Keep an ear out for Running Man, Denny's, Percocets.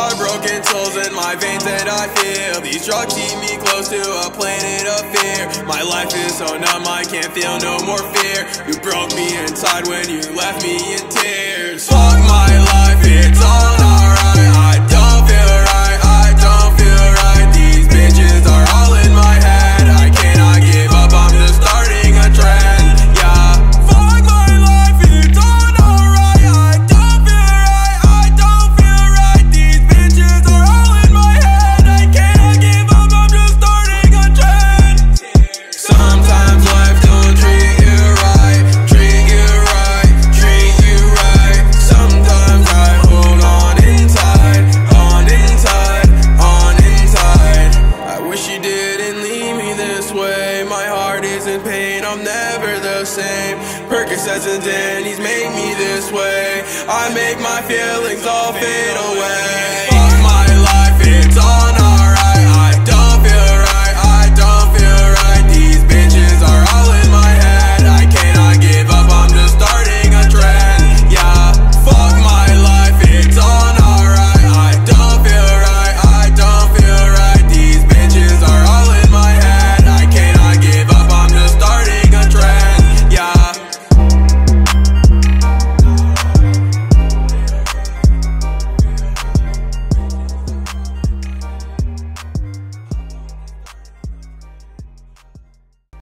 heartbroken souls in my veins that I feel. These drugs keep me close to a planet of fear. My life is so numb, I can't feel no more fear. You broke me inside when you left me in tears. Fuck my life, it's all alright. I don't feel right, I don't feel right. These bitches are all in my head. I cannot give up, I'm just starting a trend. Yeah. Fuck my life, it's all alright. I don't feel right, I don't feel right. These bitches are all in my head. I cannot give up, I'm just starting a trend. Sometimes life don't treat you right. Sometimes I hold on inside. I wish you didn't leave me this way. My heart is in pain, I'm never the same. Percocets and Denny's make me this way. I make my feelings all fade.